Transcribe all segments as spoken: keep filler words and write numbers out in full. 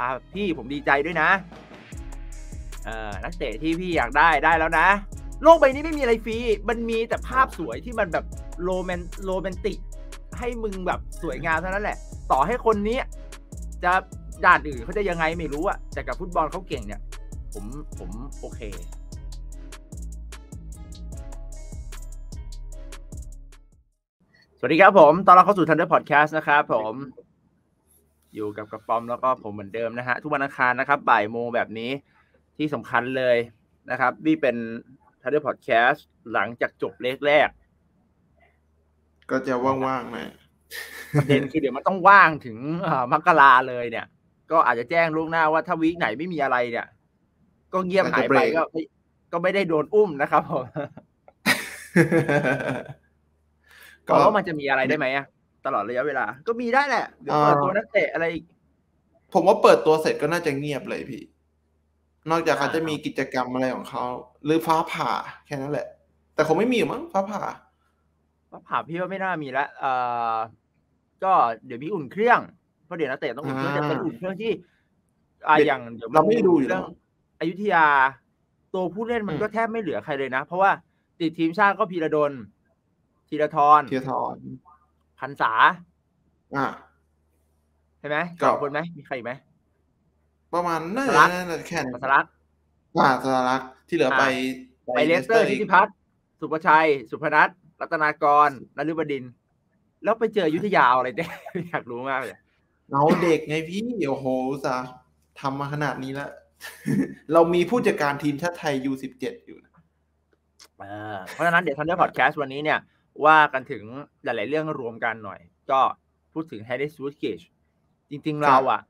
อ่าพี่ผมดีใจด้วยนะเอ่อนักเตะที่พี่อยากได้ได้แล้วนะโลกใบนี้ไม่มีอะไรฟรีมันมีแต่ภาพสวยที่มันแบบโรแมนโรแมนติกให้มึงแบบสวยงามเท่านั้นแหละต่อให้คนนี้จะด่านอื่นเขาจะยังไงไม่รู้อะแต่กับฟุตบอลเขาเก่งเนี่ยผมผมโอเคสวัสดีครับผมตอนเราเข้าสู่ Thunder Podcast นะครับผมอยู่กับกระป๋อมแล้วก็ผมเหมือนเดิมนะฮะทุกวันอังคารนะครับบ่ายโมงแบบนี้ที่สำคัญเลยนะครับนี่เป็น Thunder Podcast หลังจากจบเลขแรกก็จะว่างๆหน่อยประเด็นคือเดี๋ยวมันต้องว่างถึงมกราเลยเนี่ยก็อาจจะแจ้งล่วงหน้าว่าถ้าวีคไหนไม่มีอะไรเนี่ยก็เงียบหายไปก็ก็ไม่ได้โดนอุ้มนะครับผมก็มันจะมีอะไรได้ไหมอะตลอดระยะเวลาก็มีได้แหละเดี๋ยวเปิดตัวนักเตะอะไรผมว่าเปิดตัวเสร็จก็น่าจะเงียบเลยพี่นอกจากเขาจะมีกิจกรรมอะไรของเขาหรือฟ้าผ่าแค่นั้นแหละแต่คงไม่มีมั้งฟ้าผ่าฟ้าผ่าพี่ว่าไม่น่ามีละเอ่อก็เดี๋ยวมีอุ่นเครื่องเพราะเดี๋ยวนักเตะต้องอุ่นเครื่องจะเป็นอุ่นเครื่องที่อ่าอย่างเดี๋ยวเราไม่ดูเรื่องอยุธยาตัวผู้เล่นมันก็แทบไม่เหลือใครเลยนะเพราะว่าติดทีมชาติก็พีระดลธีรธรธีรธรพรรษาอ่ะใช่ไหมสองคนไหมมีใครอีกไหมประมาณน่าจะแค่นั้นสารักอ่าสารักที่เหลือไปไปเลสเตอร์ทิติพัฒน์สุภชัยสุพนัทรัตนากรนฤบดินทร์แล้วไปเจออยุธยาอะไรได้อยากรู้มากเลยเอาเด็กไงพี่โอ้โหซะทำมาขนาดนี้แล้วเรามีผู้จัดการทีมชาติไทย ยู สิบเจ็ด อยู่นะเพราะฉะนั้นเดี๋ยวThunder Podcastวันนี้เนี่ยว่ากันถึงหลายๆเรื่องรวมกันหน่อยก็พูดถึง Harris Woodgate จริงๆเราอ่ะ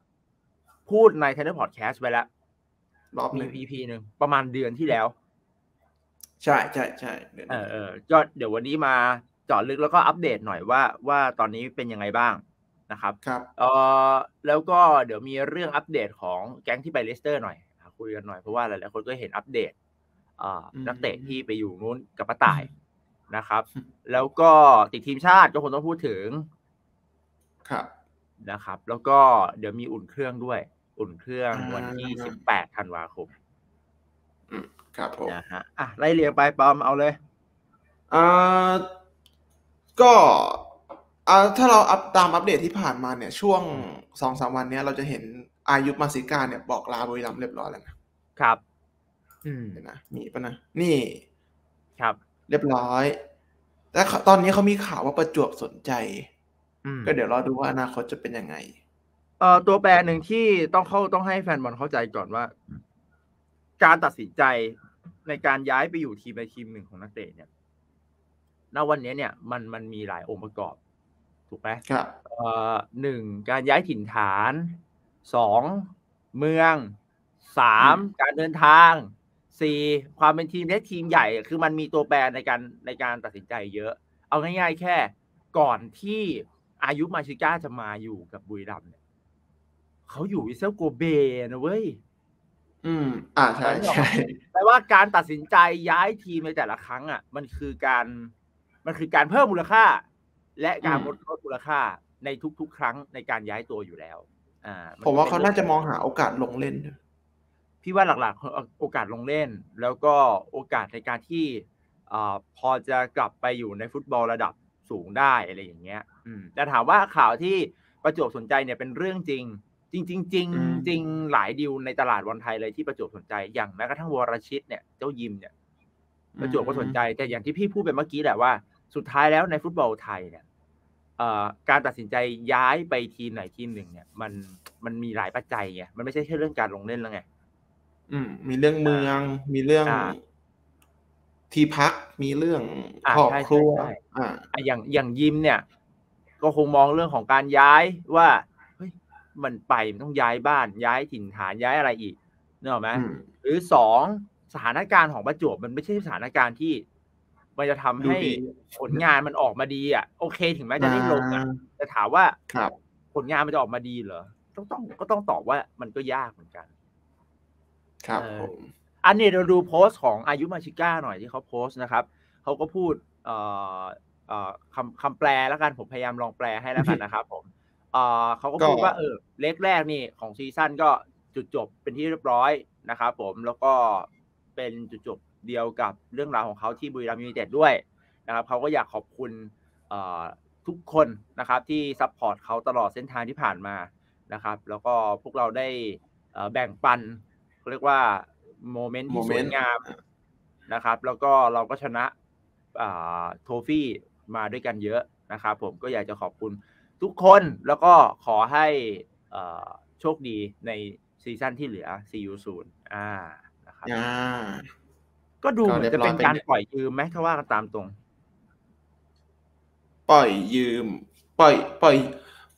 พูดใน Thunder Podcast ไปแล้วรอบมี อี พี นึงประมาณเดือนที่แล้วใช่ใช่ใช่เออเออก็เดี๋ยววันนี้มาเจาะลึกแล้วก็อัปเดตหน่อยว่าว่าตอนนี้เป็นยังไงบ้างนะครับครับเออแล้วก็เดี๋ยวมีเรื่องอัปเดตของแก๊งที่ไปเลสเตอร์หน่อยคุยกันหน่อยเพราะว่าหลายๆคนก็เห็นอัปเดตอ่านักเตะที่ไปอยู่นู้นกับป้าต่ายนะครับแล้วก็ติดทีมชาติก็คงต้องพูดถึงครับนะครับแล้วก็เดี๋ยวมีอุ่นเครื่องด้วยอุ่นเครื่องวันที่สิบแปดธันวาคมครับผมนะฮะอ่ะไล่เรียงไปปอมเอาเลยอ่าก็อ่าถ้าเราอัปตามอัปเดตที่ผ่านมาเนี่ยช่วง สองถึงสาม วันเนี้ยเราจะเห็นอายุมาซิกาเนี่ยบอกลาบุรีรัมย์เรียบร้อยแล้วนะครับอืมนะมีป่ะนะนี่ครับเรียบร้อยแล้วตอนนี้เขามีข่าวว่าประจวบสนใจก็เดี๋ยวรอดูว่าอนาคตจะเป็นยังไงเอ่อตัวแปรหนึ่งที่ต้องเข้าต้องให้แฟนบอลเข้าใจก่อนว่าการตัดสินใจในการย้ายไปอยู่ทีมในทีมหนึ่งของนักเตะเนี่ยณวันนี้เนี่ยมันมันมีหลายองค์ประกอบถูกไหมครับเอ่อหนึ่งการย้ายถิ่นฐานสองเมืองสามการเดินทางสี่ความเป็นทีมเล็กทีมใหญ่คือมันมีตัวแปรในการในการตัดสินใจเยอะเอาง่ายๆแค่ก่อนที่อายุมาชิก้าจะมาอยู่กับบุรีรัมย์เนี่ยเขาอยู่วิเซลโกเบนะเว้ยอืมอ่าใช่ใช่แปลว่าการตัดสินใจย้ายทีมในแต่ละครั้งอ่ะมันคือการมันคือการเพิ่มมูลค่าและการลดลดมูลค่าในทุกๆครั้งในการย้ายตัวอยู่แล้วอ่าผมว่าเขาน่าจะมองหาโอกาสลงเล่นพี่ว่าหลักๆโอกาสลงเล่นแล้วก็โอกาสในการที่อ่าพอจะกลับไปอยู่ในฟุตบอลระดับสูงได้อะไรอย่างเงี้ยอืมแต่ถามว่าข่าวที่ประจวบสนใจเนี่ยเป็นเรื่องจริงจริงจริงจริงจริงหลายดีลในตลาดบอลไทยเลยที่ประจวบสนใจอย่างแม้กระทั่งวรชิตเนี่ยเจ้ายิมเนี่ยประจวบก็สนใจแต่อย่างที่พี่พูดไปเมื่อกี้แหละว่าสุดท้ายแล้วในฟุตบอลไทยเนี่ยการตัดสินใจย้ายไปทีมไหนทีมหนึ่งเนี่ยมันมันมีหลายปัจจัยไงมันไม่ใช่แค่เรื่องการลงเล่นแล้วไงอืมมีเรื่องเมืองมีเรื่องที่พักมีเรื่องครอบครัวอ่าอย่างอย่างยิมเนี่ยก็คงมองเรื่องของการย้ายว่าเฮ้ยมันไปมันต้องย้ายบ้านย้ายถิ่นฐานย้ายอะไรอีกนึกออกไหมหรือสองสถานการณ์ของประจวบมันไม่ใช่สถานการณ์ที่มันจะทำให้ผลงานมันออกมาดีอ่ะโอเคถึงแม้จะได้ลงอ่ะแต่ถามว่าผลงานมันจะออกมาดีเหรอต้องต้องก็ต้องตอบว่ามันก็ยากเหมือนกันครับผมอันนี้เราดูโพสต์ของอายุมาชิก้าหน่อยที่เขาโพสต์นะครับเขาก็พูดเอ่อเอ่อคำคำแปลแล้วกันผมพยายามลองแปลให้แล้วกันนะครับผม เขาก็พูดว่าเออเล็กแรกนี่ของซีซั่นก็จุดจบเป็นที่เรียบร้อยนะครับผมแล้วก็เป็นจุดจบเดียวกับเรื่องราวของเขาที่บุรีรัมย์ยูไนเต็ดด้วยนะครับเขาก็อยากขอบคุณทุกคนนะครับที่ซัพพอร์ตเขาตลอดเส้นทางที่ผ่านมานะครับแล้วก็พวกเราได้แบ่งปันเขาเรียกว่าโมเมนต์ที่สวยงามนะครับแล้วก็เราก็ชนะโทฟี่มาด้วยกันเยอะนะครับผมก็อยากจะขอบคุณทุกคนแล้วก็ขอให้โชคดีในซีซั่นที่เหลือ ซี ยู ศูนย์ อ่านะครับก็ดูเหมือนจะเป็นการปล่อยยืมไหมถ้าว่ากันตามตรงปล่อยยืมปล่อยปล่อย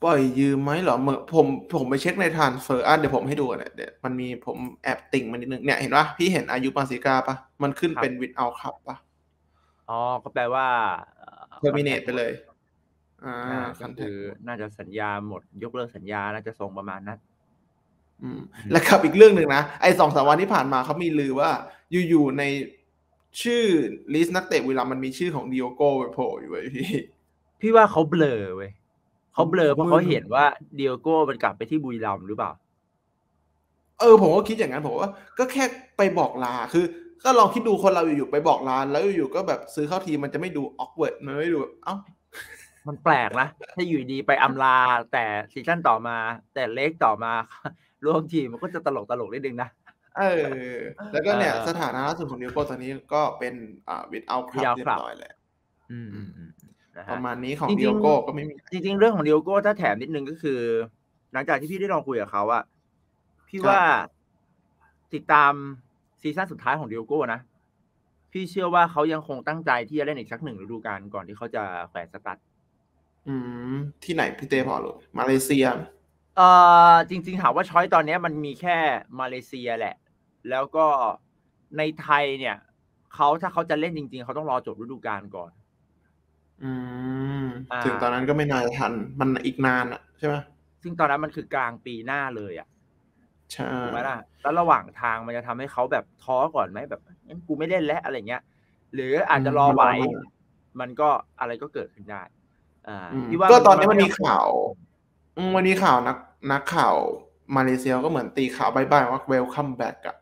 ปล่อยยืมไหมเหรอผมผมไปเช็คใน Transfer อ่ะเดี๋ยวผมให้ดูนะเดี๋ยวมันมีผมแอบติ่งมันนิดนึงเนี่ยเห็นปะพี่เห็นอายุปาซิกาปะมันขึ้นเป็น without club ปะอ๋อก็แปลว่า terminate ไปเลยอ่าก็คือน่าจะสัญญาหมดยกเลิกสัญญาน่าจะส่งประมาณนั้นอืมแล้วครับอีกเรื่องหนึ่งนะไอ้ สองถึงสาม วันที่ผ่านมาเขามีลือว่าอยู่ๆในชื่อลิสต์นักเตะบุรีรัมย์มันมีชื่อของดิโอโก้โผล่อยู่เว้ยพี่พี่ว่าเขาเบลอเว้ยเขาเบลอเพราะเขาเห็นว่าดิโอโก้มันกลับไปที่บุรีรัมย์หรือเปล่าเออผมก็คิดอย่างนั้นผมว่าก็แค่ไปบอกลาคือก็ลองคิดดูคนเราอยู่ๆไปบอกลาแล้วอยู่ๆก็แบบซื้อเข้าทีมันจะไม่ดูออกเวิร์ดมันไม่ดูเอ้ามันแปลกนะถ้าอยู่ดีไปอำลาแต่ซีซั่นต่อมาแต่เล็กต่อมาร่วมทีมมันก็จะตลกตลกนิดนึงนะเออแล้วก็เนี่ยสถานะล่าสุดของดิโอโก้ตอนนี้ก็เป็นอ่าวิดเอาคลับเรียบร้อยแล้วอืมประมาณนี้ของดิโอโก้ก็ไม่มีจริงๆเรื่องของดิโอโก้ถ้าแถมนิดนึงก็คือหลังจากที่พี่ได้ลองคุยกับเขาอะพี่ว่าติดตามซีซั่นสุดท้ายของดิโอโก้นะพี่เชื่อว่าเขายังคงตั้งใจที่จะเล่นอีกสักหนึ่งฤดูกาลก่อนที่เขาจะแขวนสตั๊ดอืมที่ไหนพี่เต้พอรู้มาเลเซียเอ่อจริงๆถามว่าช้อยตอนนี้มันมีแค่มาเลเซียแหละแล้วก็ในไทยเนี่ยเขาถ้าเขาจะเล่นจริงๆเขาต้องรอจบฤดูกาลก่อนอืมถึงตอนนั้นก็ไม่นานทันมันอีกนานอ่ะใช่ไหมซึ่งตอนนั้นมันคือกลางปีหน้าเลยอ่ะใช่ถูกไหมล่ะแล้วระหว่างทางมันจะทำให้เขาแบบท้อก่อนไหมแบบงั้นกูไม่เล่นแล้วอะไรเงี้ยหรืออาจจะรอไหวมันก็อะไรก็เกิดขึ้นได้อ่าก็ตอนนี้มันมีข่าววันนี้ข่าวนักนักข่าวมาเลเซียก็เหมือนตีข่าวบายบายว่า welcome back อ่ะ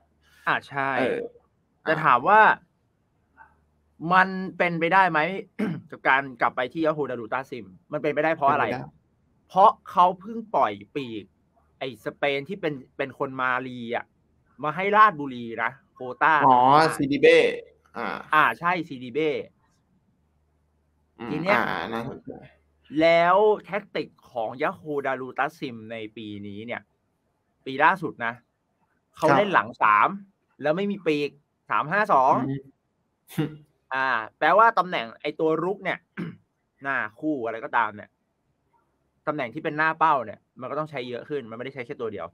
อ่าใช่แต่ถามว่ามันเป็นไปได้ไหม กับการกลับไปที่ยาโฮดารุตาซิมมันเป็นไปได้เพราะอะไรเพราะเขาเพิ่งปล่อยปีกไอ้สเปนที่เป็นเป็นคนมาลีอ่ะมาให้ราชบุรีนะโคต้าอ๋อซีดีเบ้อ่าอ่าใช่ซีดีเบ้ทีเนี้ยแล้วแท็กติกของยาโฮดารุตาซิมในปีนี้เนี่ยปีล่าสุดนะเขาเล่นหลังสามแล้วไม่มีปีกสามห้าสองอ่าแปลว่าตำแหน่งไอตัวรุกเนี่ยหน้าคู่อะไรก็ตามเนี่ยตำแหน่งที่เป็นหน้าเป้าเนี่ยมันก็ต้องใช้เยอะขึ้นมันไม่ได้ใช้แค่ตัวเดียว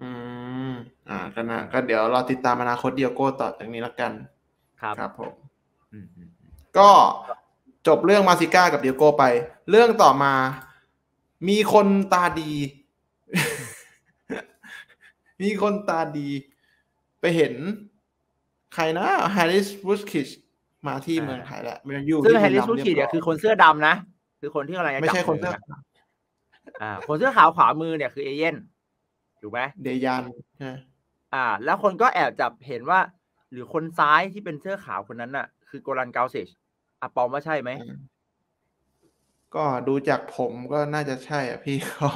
อืมอ่าก็นะก็เดี๋ยวเราติดตามอนาคตเดียโก้ต่อจากนี้ละกันครับครับผมก็จบเรื่องมาซิก้ากับเดียโก้ไปเรื่องต่อมามีคนตาดีมีคนตาดีไปเห็นใครนะแฮร์ริสวูดคิชมาที่เมืองไทยแล้วมันอยู่ซึ่งแฮร์ริสวูดคิชเนี่ยคือคนเสื้อดำนะคือคนที่อะไรไม่ใช่คนเสื้ออ่าคนเสื้อขาวขวามือเนี่ยคือเอเย่นถูกไหมเดยันอ่าแล้วคนก็แอบจับเห็นว่าหรือคนซ้ายที่เป็นเสื้อขาวคนนั้นน่ะคือโกลันเกาเซชอ่ะปอมว่าใช่ไหมก็ดูจากผมก็น่าจะใช่อ่ะพี่เขา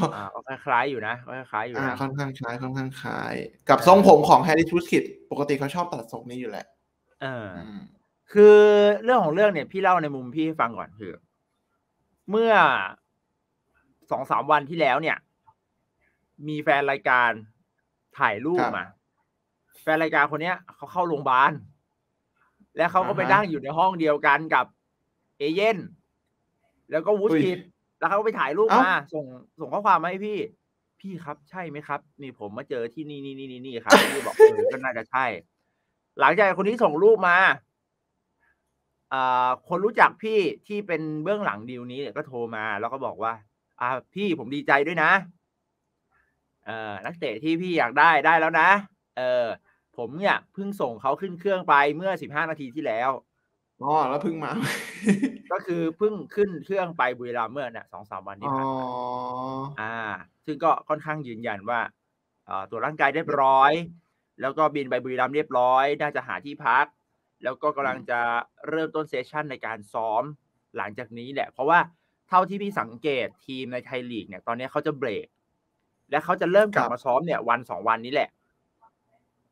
คล้ายๆอยู่นะคล้ายๆอยู่นะค่อนข้างคล้ายค่อนข้างคล้ายกับทรงผมของแฮร์ริสวูดคิชปกติเขาชอบตัดทรงนี้อยู่แหละเออคือเรื่องของเรื่องเนี่ยพี่เล่าในมุมพี่ฟังก่อนคือเมื่อ สองถึงสาม วันที่แล้วเนี่ยมีแฟนรายการถ่ายรูปมาแฟนรายการคนเนี้ยเขาเข้าโรงพยาบาลและเขาก็ไปนั่งอยู่ในห้องเดียวกันกับเอเย่นแล้วก็วูดคิชแล้วเขาก็ไปถ่ายรูปมาส่งส่งข้อความมาให้พี่พี่ครับใช่ไหมครับนี่ผมมาเจอที่นี่นี่นี่นี่ครับพี่บอกเออก็น่าจะใช่หลังจากคนที่ส่งรูปมาอ่าคนรู้จักพี่ที่เป็นเบื้องหลังดีลนี้เนี่ยก็โทรมาแล้วก็บอกว่าอ่าพี่ผมดีใจด้วยนะเออนักเตะที่พี่อยากได้ได้แล้วนะเออผมเนี่ยเพิ่งส่งเขาขึ้นเครื่องไปเมื่อสิบห้านาทีที่แล้ว อ๋อแล้วเพิ่งมาก็คือเพิ่งขึ้นเครื่องไปบุรีรัมย์เมื่อเนี่ย สองถึงสาม วันที่ผ่านมาอ่าซึ่งก็ค่อนข้างยืนยันว่าเอ่อตัวร่างกายเรียบร้อยแล้วก็บินไปบุรีรัมย์เรียบร้อยน่าจะหาที่พักแล้วก็กำลังจะเริ่มต้นเซสชั่นในการซ้อมหลังจากนี้แหละเพราะว่าเท่าที่พี่สังเกตทีมในไทยลีกเนี่ยตอนนี้เขาจะเบรกและเขาจะเริ่มกลับมาซ้อมเนี่ยวันสองวันนี้แหละ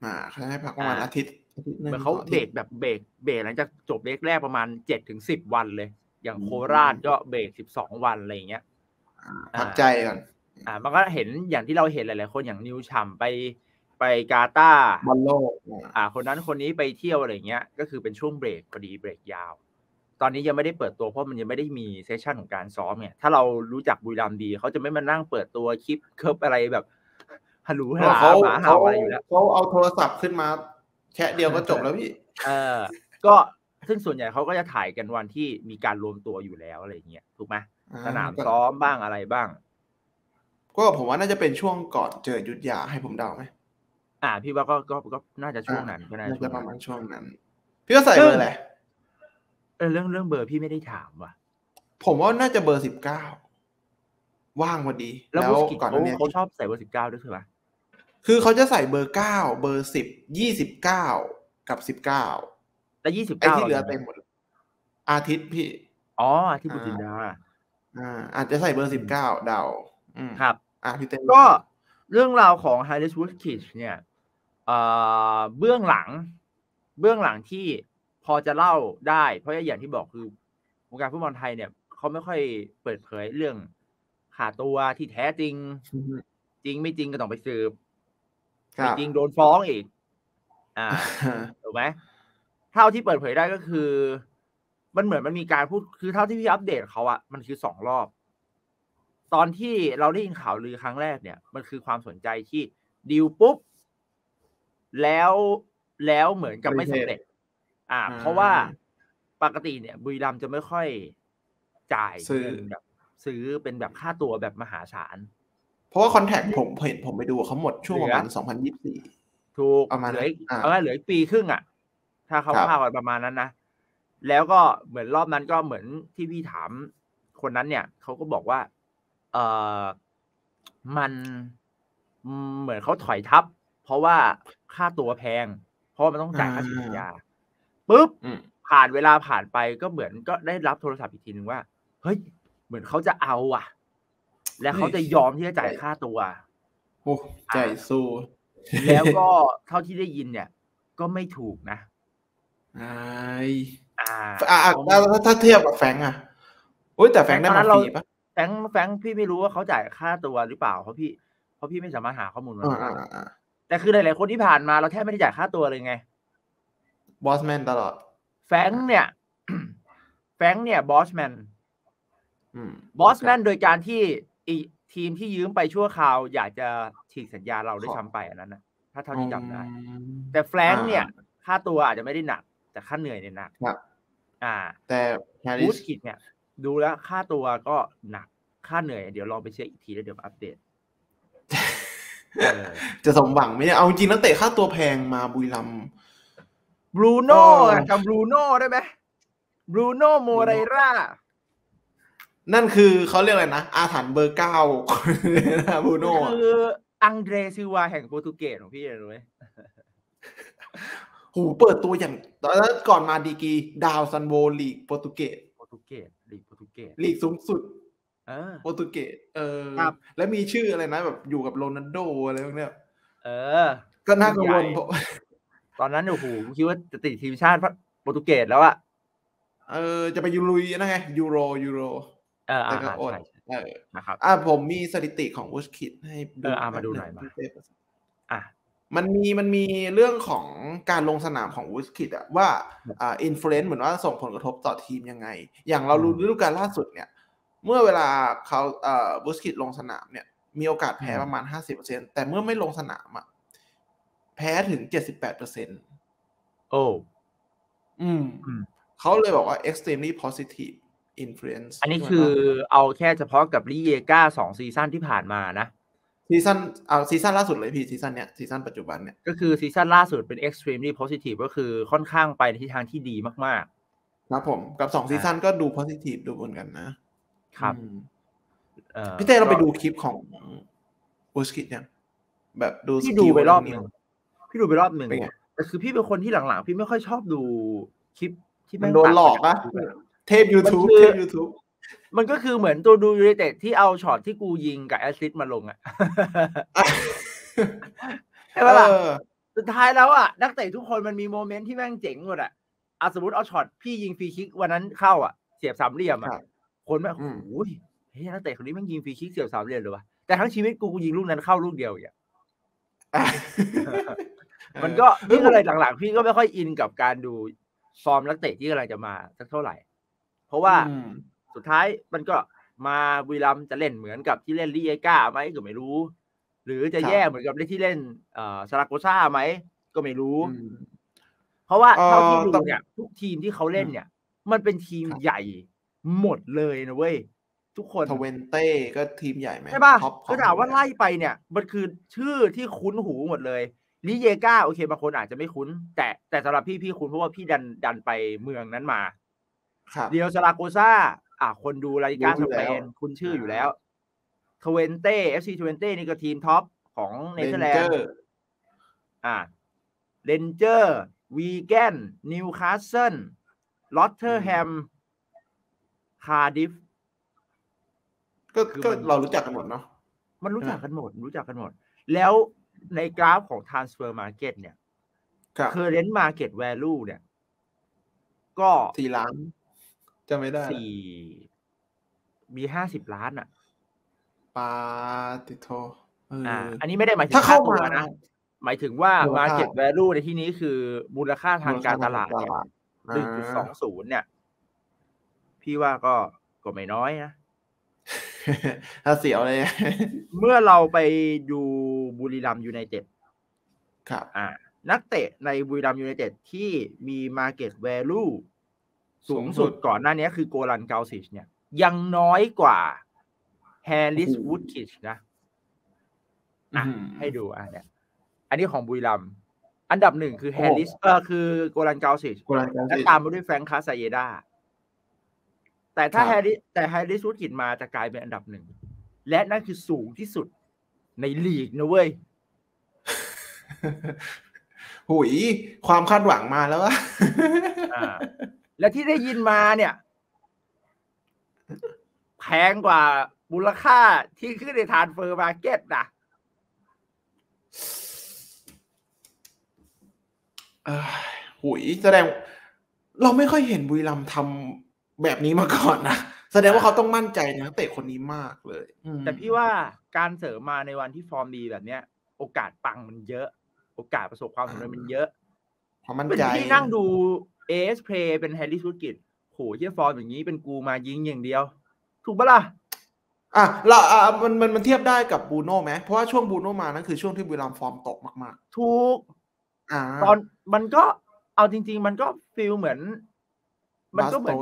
อ่าเขาให้พักประมาณอาทิตย์เหมือนเขาเบรกแบบเบรกเบรกหลังจากจบเลกแรกประมาณ เจ็ดถึงสิบ วันเลยอย่างโคราชก็เบรกสิบสองวันอะไรอย่างเงี้ยพักใจก่อนอ่ามันก็เห็นอย่างที่เราเห็นหลายๆคนอย่างนิวชัมไปไปกาตาร์บอลโลกอ่าคนนั้นคนนี้ไปเที่ยวอะไรเงี้ยก็คือเป็นช่วงเบรกพอดีเบรกยาวตอนนี้ยังไม่ได้เปิดตัวเพราะมันยังไม่ได้มีเซสชั่นของการซ้อมเนี่ยถ้าเรารู้จักบุรีรัมย์ดีเขาจะไม่มานั่งเปิดตัวคลิปเคิร์ฟอะไรแบบฮัลโหลหมาเห่าอะไรอยู่แล้วเขาเอาโทรศัพท์ขึ้นมาแค่เดียวก็จบแล้วพี่เออก็ซึ่งส่วนใหญ่เขาก็จะถ่ายกันวันที่มีการรวมตัวอยู่แล้วอะไรเงี้ยถูกไหมสนามซ้อมบ้างอะไรบ้างก็ผมว่าน่าจะเป็นช่วงก่อนเจอยุทธยาให้ผมเดาไหมอ่าพี่ว่าก็ก็ก็น่าจะช่วงนั้นก็น่าจะประมาณช่วงนั้นพี่ก็ใส่เบอร์แหละเออเรื่องเรื่องเบอร์พี่ไม่ได้ถามว่ะผมว่าน่าจะเบอร์สิบเก้าว่างพอดีแล้วก่อนนี้เขาชอบใส่เบอร์สิบเก้าด้วยใช่ไหมคือเขาจะใส่เบอร์เก้าเบอร์สิบยี่สิบเก้ากับสิบเก้าแต่ยี่สิบเก้าที่เหลือเต็มหมดอาทิตย์พี่อ๋ออาทิตย์บุตรินดาอ่าอาจจะใส่เบอร์สิบเก้าเดาครับอ่าพี่เต้ก็เรื่องราวของไฮเลสวูดคิชเนี่ยเบื้องหลังเบื้องหลังที่พอจะเล่าได้เพราะอย่างที่บอกคือวงการฟุตบอลไทยเนี่ยเขาไม่ค่อยเปิดเผยเรื่องข่าวตัวที่แท้จริงจริงไม่จริงก็ต้องไปสืบจริงโดนฟ้องอีกอ่าถูกไหมเท่าที่เปิดเผยได้ก็คือมันเหมือนมันมีการพูดคือเท่าที่พี่อัปเดตเขาอะมันคือสองรอบตอนที่เราได้ยินข่าวลือครั้งแรกเนี่ยมันคือความสนใจที่ดิวปุ๊บแล้วแล้วเหมือนกับไม่สำเร็จอ่าเพราะว่าปกติเนี่ยบุรีรัมย์จะไม่ค่อยจ่ายซื้อแบบซื้อเป็นแบบค่าตัวแบบมหาศาลเพราะว่าคอนแทคผมเห็นผมไปดูเขาหมดช่วงประมาณสองพันยี่สิบสี่ถูกประมาณเหลือเหลือปีครึ่งอ่ะถ้าเขาพลาดประมาณนั้นนะแล้วก็เหมือนรอบนั้นก็เหมือนที่พี่ถามคนนั้นเนี่ยเขาก็บอกว่าเออมันเหมือนเขาถอยทับเพราะว่าค่าตัวแพงเพราะมันต้องจ่ายค่าสัญญาปุ๊บผ่านเวลาผ่านไปก็เหมือนก็ได้รับโทรศัพท์อีกทีนึงว่าเฮ้ยเหมือนเขาจะเอาอ่ะและเขาจะยอมที่จะจ่ายค่าตัวโอ้ใจสู้แล้วก็เท่าที่ได้ยินเนี่ยก็ไม่ถูกนะไอ้อ่าถ้าเทียบกับแฟงอ่ะโอ้ยแต่แฟงได้มาฟรีปะแฟงแฟงพี่ไม่รู้ว่าเขาจ่ายค่าตัวหรือเปล่าเพราะพี่เพราะพี่ไม่สามารถหาข้อมูลมาแต่คือหลายๆคนที่ผ่านมาเราแทบไม่ได้จ่ายค่าตัวเลยไงบอสแมนตลอดแฟงเนี่ยแฟงเนี่ยบอสแมนบอสแมนโดยการที่ทีมที่ยืมไปชั่วคราวอยากจะฉีกสัญญาเราได้ช้ำไปอันนั้นนะถ้าเท่าที่จำได้แต่แฟรงค์เนี่ยค่าตัวอาจจะไม่ได้หนักแต่ค่าเหนื่อยเนี่ยหนักอ่าแต่วูดคิชเนี่ยดูแล้วค่าตัวก็หนักค่าเหนื่อยเดี๋ยวลองไปเช็คอีกทีแล้วเดี๋ยวอัปเดตจะสมหวังไหมเนี่ยเอาจริงนักเตะค่าตัวแพงมาบุรีรัมย์บรูโน่กับบรูโน่ได้ไหมบรูโน่โมเรร่านั่นคือเขาเรียกอะไรนะอาถรรพ์เบอร์เก้าบูโน่คืออังเดรซิวาแห่งโปรตุเกสของพี่เลยรู้ไหมหูเปิดตัวอย่างตอนนั้นก่อนมาดีกีดาวซันโวลีกโปรตุเกสโปรตุเกสลีกโปรตุเกสลีกสูงสุดโปรตุเกสเออแล้วมีชื่ออะไรนะแบบอยู่กับโรนัลโดอะไรพวกเนี้ยเออก็น่ากังวลตอนนั้นโอ้โหคิดว่าจะติดทีมชาติโปรตุเกสแล้วอะเออจะไปยูรุยนะไงยูโรยูโรเอออ่าใช่เออนะครับอ่าผมมีสถิติของวูดคิชให้เออมาดูหน่อยมาอ่ะมันมีมันมีเรื่องของการลงสนามของวูดคิชอะว่าอ่าอินฟลูเอนซ์เหมือนว่าส่งผลกระทบต่อทีมยังไงอย่างเรารู้ฤดูกาลล่าสุดเนี่ยเมื่อเวลาเขาเอ่อวูดคิชลงสนามเนี่ยมีโอกาสแพ้ประมาณ ห้าสิบเปอร์เซ็นต์ แต่เมื่อไม่ลงสนามอะแพ้ถึง เจ็ดสิบแปดเปอร์เซ็นต์ โอ้อืมเขาเลยบอกว่า extremely positive Influence อันนี้คือเอาแค่เฉพาะกับลิเยกาสองซีซั่นที่ผ่านมานะซีซั่นเอาซีซั่นล่าสุดเลยพี่ซีซั่นเนี้ยซีซั่นปัจจุบันเนี้ยก็คือซีซั่นล่าสุดเป็น extremely positive ก็คือค่อนข้างไปในทิศทางที่ดีมากๆ ครับผมกับสองซีซั่นก็ดู positive ดูบนกันนะครับพี่เต้เราไปดูคลิปของบูสกิตยังแบบดูพี่ดูไปรอบนึงพี่ดูไปรอบนึงแต่คือพี่เป็นคนที่หลังๆพี่ไม่ค่อยชอบดูคลิปที่มันโดนหลอกป่ะเทป YouTube เทป YouTube มันก็คือเหมือนตัวดูยูไนเต็ดที่เอาช็อตที่กูยิงกับแอสซิสต์มาลงอ่ะใช่ป่ะล่ะสุดท้ายแล้วอ่ะนักเตะทุกคนมันมีโมเมนต์ที่แม่งเจ๋งหมดอ่ะสมมติเอาช็อตพี่ยิงฟรีคิกวันนั้นเข้าอ่ะเสียบสามเหลี่ยมอ่ะคนแม่งโอ้ยเฮ้ยนักเตะคนนี้แม่งยิงฟรีคิกเสียบสามเหลี่ยมเลยวะแต่ทั้งชีวิตกูกูยิงลูกนั้นเข้าลูกเดียวอย่างมันก็นี่อะไรหลังๆพี่ก็ไม่ค่อยอินกับการดูฟอร์มนักเตะที่กำลังจะมาสักเท่าไหร่เพราะว่าสุดท้ายมันก็มาบุรีรัมย์จะเล่นเหมือนกับที่เล่นลีเอก้าไหมก็ไม่รู้หรือจะแย่เหมือนกับที่เล่นเอ่อซาราโกซ่าไหมก็ไม่รู้เพราะว่าเท่าที่ดูเนี่ยทุกทีมที่เขาเล่นเนี่ยมันเป็นทีมใหญ่หมดเลยนะเว้ยทุกคนทเวนเต้ก็ทีมใหญ่ไหมใช่ป่ะก็ถามว่าไล่ไปเนี่ยมันคือชื่อที่คุ้นหูหมดเลยลิเยก้าโอเคบางคนอาจจะไม่คุ้นแต่แต่สำหรับพี่พี่คุ้นเพราะว่าพี่ดันดันไปเมืองนั้นมาเดียวซาราโกซ่าอ่ะคนดูลาลิกาสเปนคุ้นชื่ออยู่แล้วทเวนเต้เอฟซีทเวนเต้นี่ก็ทีมท็อปของเนเธอร์แลนด์อ่ะเรนเจอร์วีแกนนิวคาสเซิลลอตเทอร์แฮมคาร์ดิฟก็เรารู้จักกันหมดเนาะมันรู้จักกันหมดรู้จักกันหมดแล้วในกราฟของ Transfer Market เนี่ย Current Market Value เนี่ยก็สี่ล้านจะไม่ได้สี่มีห้าสิบล้านอ่ะปาติโทอ่าอันนี้ไม่ได้หมายถึงค่าตัวนะหมายถึงว่า Market Value ในที่นี้คือมูลค่าทางการตลาด หนึ่งจุดสองศูนย์ เนี่ยพี่ว่าก็ก็ไม่น้อยนะถ้าเสียวเลยเมื่อเราไปดูบุรีรัมย์ยูไนเต็ดครับอ่านักเตะในบุรีรัมย์ยูไนเต็ดที่มี market value สูงสุดก่อนหน้านี้คือโกลันเกาซิชเนี่ยยังน้อยกว่าแฮร์ริสวูดคิชนะอ่ะให้ดูอ่ะเนี่ยอันนี้ของบุรีรัมย์อันดับหนึ่งคือแฮร์ริสเออคือโกลันเกาซิชและตามมาด้วยแฟรงค์คาซาเยด้าแต่ถ้าแฮร์ริสแต่แฮร์ริสวูดคิชมาจะกลายเป็นอันดับหนึ่งและนั่นคือสูงที่สุดในลีกนะเว้ยหุยความคาดหวังมาแล้วอ่ะและที่ได้ยินมาเนี่ยแพงกว่ามูลค่าที่ขึ้นใน Transfer Market นะหุยแสดงเราไม่ค่อยเห็นบุรีรัมย์ทำแบบนี้มาก่อนนะแสดงว่าเขาต้องมั่นใจนะเตะคนนี้มากเลยแต่พี่ว่าการเสริมมาในวันที่ฟอร์มดีแบบเนี้ยโอกาสปังมันเยอะโอกาสประสบความสำเร็จมันเยอะความมั่นใจที่นั่งดูเอสเพลย์เป็นแฮร์รี่สุดกิจโหเยี่ยฟอร์มอย่างนี้เป็นกูมายิงอย่างเดียวถูกปะล่ะอ่ะละอ่ะมันมันมันเทียบได้กับบูโน่ไหมเพราะว่าช่วงบูโน่มานั่นคือช่วงที่บุรีรัมย์ฟอร์มตกมากๆถูกอ่าตอนมันก็เอาจริงๆมันก็ฟีลเหมือนมันก็เหมือน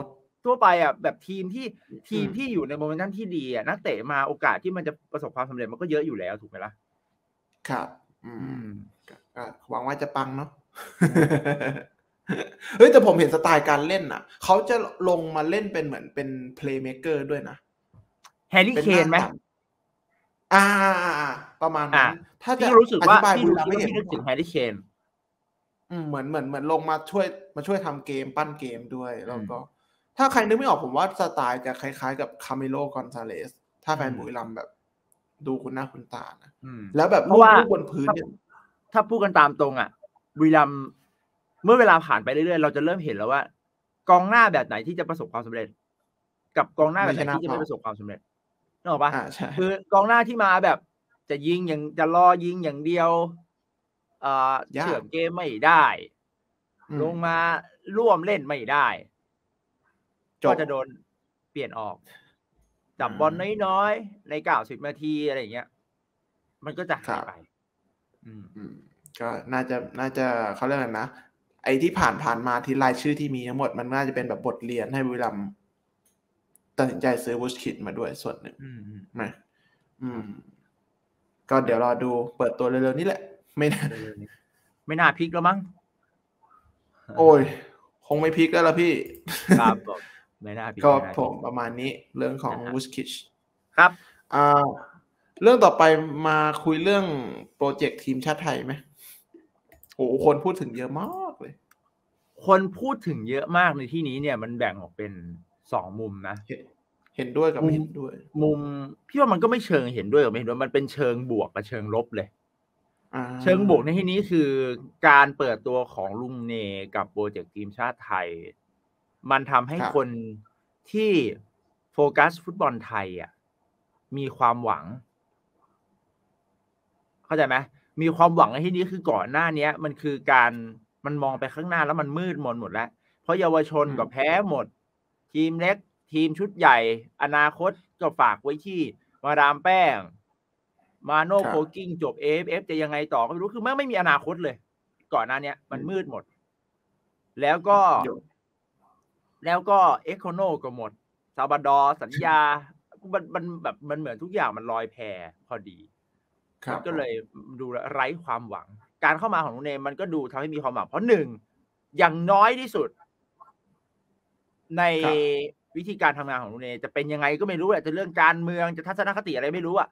ทั่วไปอ่ะแบบทีมที่ทีมที่อยู่ในโมเมนตัมที่ดีอ่ะนักเตะมาโอกาสที่มันจะประสบความสำเร็จมันก็เยอะอยู่แล้วถูกไหมล่ะครับอืมหวังว่าจะปังเนาะเฮ้ยแต่ผมเห็นสไตล์การเล่นอ่ะเขาจะลงมาเล่นเป็นเหมือนเป็นเพลย์เมคเกอร์ด้วยนะแฮร์รี่เคนไหมอ่าประมาณนั้นถ้าจะรู้สึกว่าพี่ไม่เห็นถึงแฮร์รี่เคนเหมือนเหมือนเหมือนลงมาช่วยมาช่วยทำเกมปั้นเกมด้วยแล้วก็ถ้าใครนึกไม่ออกผมว่าสไตล์จะคล้ายๆกับคาเมโลกอนซาเลสถ้าแฟนบุรีรัมย์แบบดูคุณหน้าคุณตานะแล้วแบบลูกบนพื้นเนี่ยถ้าพูดกันตามตรงอ่ะบุรีรัมย์เมื่อเวลาผ่านไปเรื่อยๆเราจะเริ่มเห็นแล้วว่ากองหน้าแบบไหนที่จะประสบความสำเร็จกับกองหน้าแบบไหนที่จะไม่ประสบความสำเร็จนึกออกปะคือกองหน้าที่มาแบบจะยิงอย่างจะรอยิงอย่างเดียวเอ่อเฉื่อยเกมไม่ได้ลงมาร่วมเล่นไม่ได้ก็จะโดนเปลี่ยนออกจับบอลน้อยๆในเก้าสิบนาทีอะไรอย่างเงี้ยมันก็จะหายไปก็น่าจะน่าจะเขาเรียกอะไรนะไอ้ที่ผ่านผ่านมาที่รายชื่อที่มีทั้งหมดมันน่าจะเป็นแบบบทเรียนให้บุรีรัมย์ตัดสินใจซื้อวูชคิดมาด้วยส่วนหนึ่งนะก็เดี๋ยวรอดูเปิดตัวเร็วๆนี่แหละไม่น่าไม่น่าพลิกแล้วมั้งโอ้ย คงไม่พลิกแล้วล่ะพี่ครับผมไม่น่าพลิกครับผมประมาณนี้เรื่องของวูชคิชครับอ่าเรื่องต่อไปมาคุยเรื่องโปรเจกต์ทีมชาติไทยไหมโอ้โหคนพูดถึงเยอะมากเลยคนพูดถึงเยอะมากในที่นี้เนี่ยมันแบ่งออกเป็นสองมุมนะเห็นด้วยกับไม่เห็นด้วยมุมพี่ว่ามันก็ไม่เชิงเห็นด้วยกับไม่เห็นด้วยมันเป็นเชิงบวกกับเชิงลบเลยเชิงบวกในที่นี้คือการเปิดตัวของลุงเนกับโปรเจกต์ทีมชาติไทยมันทำให้คนที่โฟกัสฟุตบอลไทยอ่ะมีความหวังเข้าใจไหมมีความหวังในที่นี้คือก่อนหน้านี้มันคือการมันมองไปข้างหน้าแล้วมันมืดมนหมดแล้วเพราะเยาวชนก็แพ้หมดทีมเล็กทีมชุดใหญ่อนาคตก็ฝากไว้ที่มาดามแป้งมาโน่โคกิ้งจบ เอ เอฟ เอฟ จะยังไงต่อก็ไม่รู้คือมันไม่มีอนาคตเลยก่อนหน้านี้มันมืดหมดแล้วก็แล้วก็เอคโคโนก็หมดซาบาดอสัญญามันมันแบบมันเหมือนทุกอย่างมันลอยแพพอดีก็เลยดูไร้ความหวังการเข้ามาของลุงเนมันก็ดูทำให้มีความหวังเพราะหนึ่งอย่างน้อยที่สุดในวิธีการทำงานของลุงเนจะเป็นยังไงก็ไม่รู้แหละจะเรื่องการเมืองจะทัศนคติอะไรไม่รู้อะ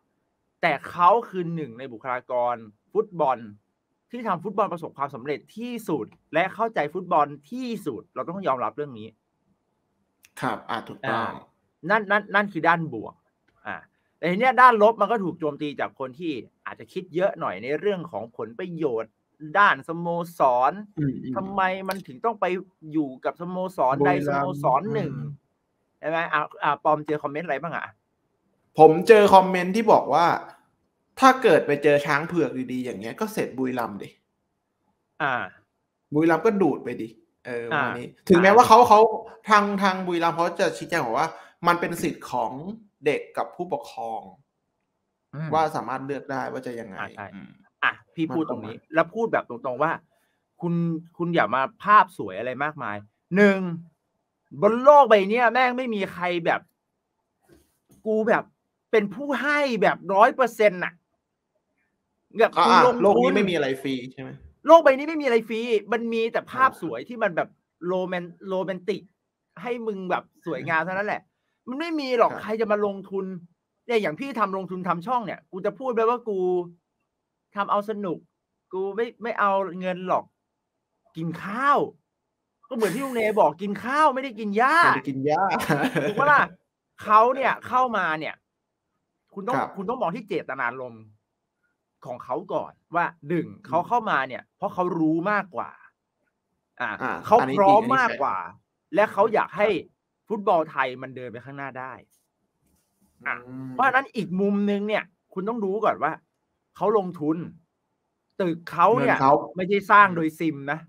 แต่เขาคือหนึ่งในบุคลากรฟุตบอลที่ทำฟุตบอลประสบความสำเร็จที่สุดและเข้าใจฟุตบอลที่สุดเราต้องยอมรับเรื่องนี้ครับอ่าถูกต้องนั่นนั่นนั่นคือด้านบวกอ่าแต่ทีเนี้ยด้านลบมันก็ถูกโจมตีจากคนที่อาจจะคิดเยอะหน่อยในเรื่องของผลประโยชน์ด้านสโมสรทำไมมันถึงต้องไปอยู่กับสโมสรใดสโมสรหนึ่งใช่ไหมอ่าอ่าปอมเจอคอมเมนต์อะไรบ้างอ่ะผมเจอคอมเมนต์ที่บอกว่าถ้าเกิดไปเจอช้างเผือกดีๆอย่างเงี้ยก็เสร็จบุรีรัมย์ดิอ่าบุรีรัมย์ก็ดูดไปดิเออวันนี้ถึงแม้ว่าเขาเขาทางทางบุรีรัมย์เขาจะชี้แจงบอกว่ามันเป็นสิทธิ์ของเด็กกับผู้ปกครองว่าสามารถเลือกได้ว่าจะยังไงอ่ะพี่พูดตรงนี้แล้วพูดแบบตรงๆว่าคุณคุณอย่ามาภาพสวยอะไรมากมายหนึ่งบนโลกใบนี้แม่งไม่มีใครแบบกูแบบเป็นผู้ให้แบบร้อยเปอร์เซ็นต์น่ะแบบโลกนี้ไม่มีอะไรฟรีใช่ไหมโลกใบนี้ไม่มีอะไรฟรีมันมีแต่ภาพสวยที่มันแบบโรแมนโรแมนติกให้มึงแบบสวยงามเท่านั้นแหละมันไม่มีหรอกใครจะมาลงทุนเนี่ยอย่างพี่ทำลงทุนทำช่องเนี่ยกูจะพูดไปว่ากูทำเอาสนุกกูไม่ไม่เอาเงินหรอกกินข้าวก็เหมือนที่ลุงเนบอกกินข้าวไม่ได้กินหญ้าไม่ได้กินหญ้าถูกปะล่ะเขาเนี่ยเข้ามาเนี่ยคุณต้องคุณต้องมองที่เจตนารมณ์ของเขาก่อนว่าดึงเขาเข้ามาเนี่ยเพราะเขารู้มากกว่าอ่าเขาพร้อมมากกว่าและเขาอยากให้ฟุตบอลไทยมันเดินไปข้างหน้าได้เพราะฉะนั้นอีกมุมนึงเนี่ยคุณต้องรู้ก่อนว่าเขาลงทุนตึกเขาเนี่ยไม่ใช่สร้างโดยซิมนะ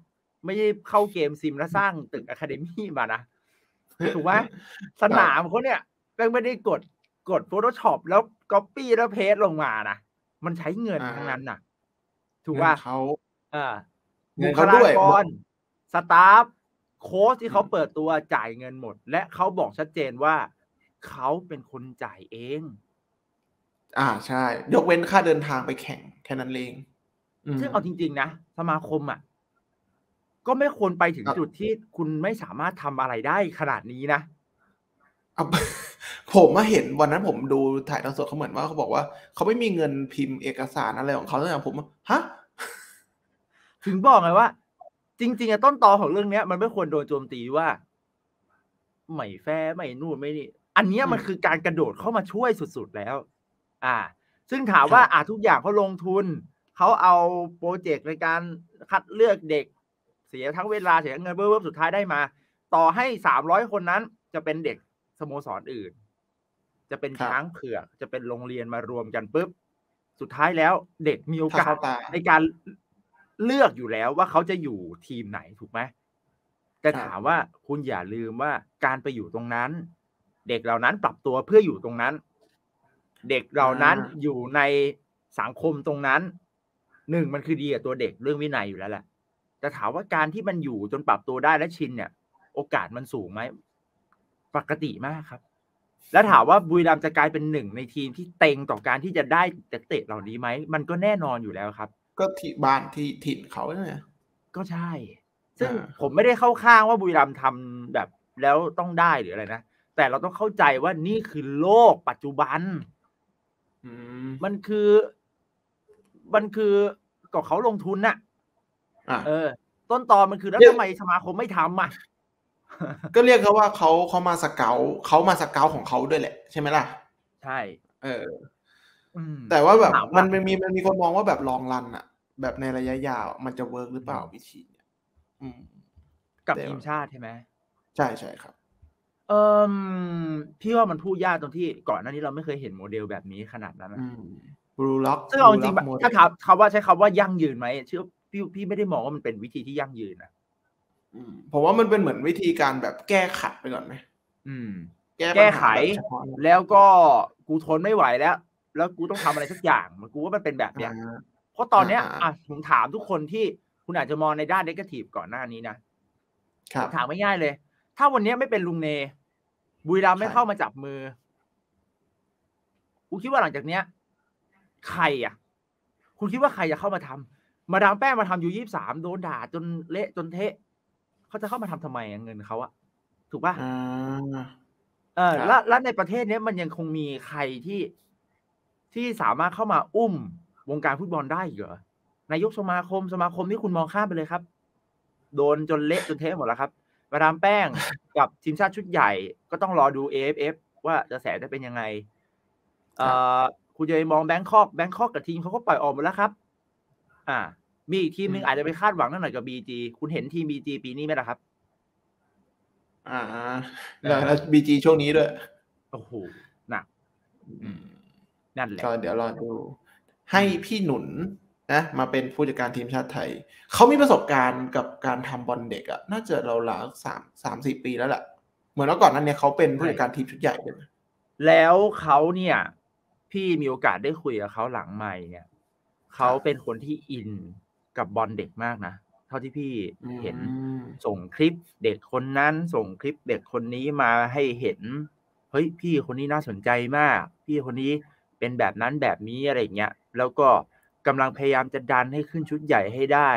ไม่ใช่เข้าเกมซิมแล้วสร้างตึกอะคาเดมี่มานะถูกไหมสนามเขาเนี่ยไม่ได้กดกด Photoshop แล้ว Copy แล้วเพจลงมานะมันใช้เงินทั้งนั้นนะถูกว่าเขาบุคลากรสตาฟโค้ชที่เขาเปิดตัวจ่ายเงินหมดและเขาบอกชัดเจนว่าเขาเป็นคนจ่ายเองอ่าใช่ยกเว้นค่าเดินทางไปแข่งแค่นั้นเองซึ่งเอาจริงๆนะสมาคมอ่ะก็ไม่ควรไปถึงจุดที่คุณไม่สามารถทำอะไรได้ขนาดนี้นะผมมาเห็นวันนั้นผมดูถ่ายทอดสดเขาเหมือนว่าเขาบอกว่าเขาไม่มีเงินพิมพ์เอกสารอะไรของเขาแล้วผมฮะถึงบอกไงว่าจริงๆอะต้นตอของเรื่องนี้มันไม่ควรโดนโจมตีว่าไม่แฟร์ไม่นู่นไม่นี่อันนี้มันคือการกระโดดเข้ามาช่วยสุดๆแล้วอ่าซึ่งถามว่าอ่าทุกอย่างเขาลงทุนเขาเอาโปรเจกต์ในการคัดเลือกเด็กเสียทั้งเวลาเสียเงินเบิ้มๆสุดท้ายได้มาต่อให้สามร้อยคนนั้นจะเป็นเด็กสโมสร อ, อื่นจะเป็นช้างเผือกจะเป็นโรงเรียนมารวมกันปุ๊บสุดท้ายแล้วเด็กมีโอกาสในการเลือกอยู่แล้วว่าเขาจะอยู่ทีมไหนถูกไหมแต่ถามว่าคุณอย่าลืมว่าการไปอยู่ตรงนั้นเด็กเหล่านั้นปรับตัวเพื่ออยู่ตรงนั้นเด็กเหล่านั้นอยู่ในสังคมตรงนั้นหนึ่งมันคือดีกับตัวเด็กเรื่องวินัยอยู่แล้วแหละแต่ถามว่าการที่มันอยู่จนปรับตัวได้และชินเนี่ยโอกาสมันสูงไหมปกติมากครับแล้วถามว่าบุรีรัมย์จะกลายเป็นหนึ่งในทีมที่เต็งต่อการที่จะได้นักเตะเหล่านี้ไหมมันก็แน่นอนอยู่แล้วครับก็ที่บ้านที่ถิ่นเขาเนี่ยก็ใช่ ซึ่งผมไม่ได้เข้าข้างว่าบุรีรัมย์ทำแบบแล้วต้องได้หรืออะไรนะแต่เราต้องเข้าใจว่านี่คือโลกปัจจุบันมันคือมันคือก็เขาลงทุนน่ะเออต้นตอมันคือแล้วทำไมสมาคมไม่ทำอ่ะก็เรียกเขาว่าเขาเขามาสเกาเขามาสเกาของเขาด้วยแหละใช่ไหมล่ะใช่เออแต่ว่าแบบมันมีมันมีคนมองว่าแบบลองรันอ่ะแบบในระยะยาวมันจะเวิร์กหรือเปล่าวิธีเนี่ยกับทีมชาติใช่ไหมใช่ใช่ครับเออพี่ว่ามันพูดยากตรงที่ก่อนหน้านี้เราไม่เคยเห็นโมเดลแบบนี้ขนาดนั้นบลูล็อกซึ่งเอาจริงๆถ้าถามคำว่าใช้คำว่ายั่งยืนไหมเชื่อพี่พี่ไม่ได้มองว่ามันเป็นวิธีที่ยั่งยืนนะผมว่ามันเป็นเหมือนวิธีการแบบแก้ขัดไปก่อนไหมแก้ไขแล้วก็กูทนไม่ไหวแล้วแล้วกูต้องทำอะไรสักอย่างมันกูว่ามันเป็นแบบเนี้ยเพราะตอนเนี้ยอ่ะผมถามทุกคนที่คุณอาจจะมองในด้านเนกาทีฟก่อนหน้านี้นะถามง่ายๆเลยถ้าวันนี้ไม่เป็นลุงเนบุรีรัมย์ไม่เข้ามาจับมือกูคิดว่าหลังจากเนี้ยใครอ่ะคุณคิดว่าใครจะเข้ามาทำมาดามแป้งมาทำอยู่ยี่สิบสามโดนด่าจนเละจนเทะเขาจะเข้ามาทำทำไมเงินเขาอะถูกป่ะเออแล้วแล้วในประเทศนี้มันยังคงมีใครที่ที่สามารถเข้ามาอุ้มวงการฟุตบอลได้เหรอนายกสมาคมสมาคมที่คุณมองข้ามไปเลยครับโดนจนเละจนเทะหมดแล้วครับมาดามแป้งกับทีมชาติชุดใหญ่ก็ต้องรอดู เอ เอฟ เอฟ ว่าจะแสจะเป็นยังไงเออคุณจะไปมองแบงคอกแบงคอกกับทีมเขาก็ปล่อยออกหมดแล้วครับอ่ามีอีกทีมนึงอาจจะไปคาดหวังนั่นหน่อยกับ บี จี คุณเห็นทีม บี จี ปีนี้ไหมล่ะครับอ่าแล้ว บี จี ช่วงนี้ด้วยโอ้โหน่ะนั่นแหละก็เดี๋ยวรอดูให้พี่หนุนนะมาเป็นผู้จัดการทีมชาติไทยเขามีประสบการณ์กับการทำบอลเด็กอะน่าจะเราหลายสามสามสี่ปีแล้วแหละเหมือนเมื่อก่อนนั้นเนี่ยเขาเป็นผู้จัดการทีมชุดใหญ่เลยแล้วเขาเนี่ยพี่มีโอกาสได้คุยกับเขาหลังไมค์เนี่ยเขาเป็นคนที่อินกับบอลเด็กมากนะเท่าที่พี่เห็นส่งคลิปเด็กคนนั้นส่งคลิปเด็กคนนี้มาให้เห็นเฮ้ยพี่คนนี้น่าสนใจมากพี่คนนี้เป็นแบบนั้นแบบนี้อะไรอย่างเงี้ยแล้วก็กำลังพยายามจะดันให้ขึ้นชุดใหญ่ให้ได้